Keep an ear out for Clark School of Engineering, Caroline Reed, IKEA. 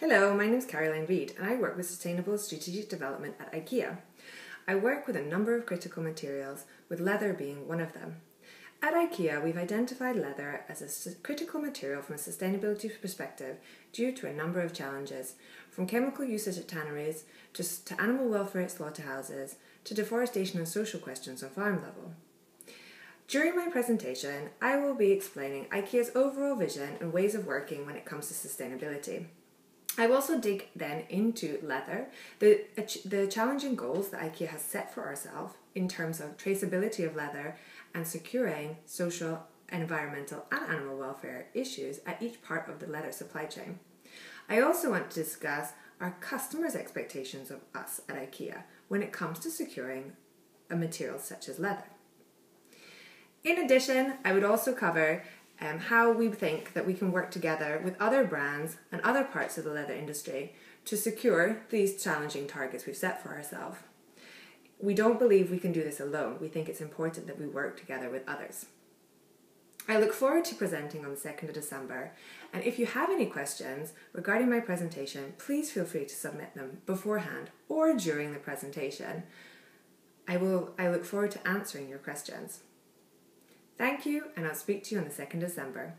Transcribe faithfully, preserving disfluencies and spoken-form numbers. Hello, my name is Caroline Reed and I work with Sustainable Strategic Development at IKEA. I work with a number of critical materials, with leather being one of them. At IKEA, we've identified leather as a critical material from a sustainability perspective due to a number of challenges, from chemical usage at tanneries, to, to animal welfare at slaughterhouses, to deforestation and social questions on farm level. During my presentation, I will be explaining IKEA's overall vision and ways of working when it comes to sustainability. I will also dig then into leather, the, the challenging goals that IKEA has set for ourselves in terms of traceability of leather and securing social, environmental and animal welfare issues at each part of the leather supply chain. I also want to discuss our customers' expectations of us at IKEA when it comes to securing a material such as leather. In addition, I would also cover Um, how we think that we can work together with other brands and other parts of the leather industry to secure these challenging targets we've set for ourselves. We don't believe we can do this alone. We think it's important that we work together with others. I look forward to presenting on the second of December, and if you have any questions regarding my presentation, please feel free to submit them beforehand or during the presentation. I will, I look forward to answering your questions. Thank you, and I'll speak to you on the second of December.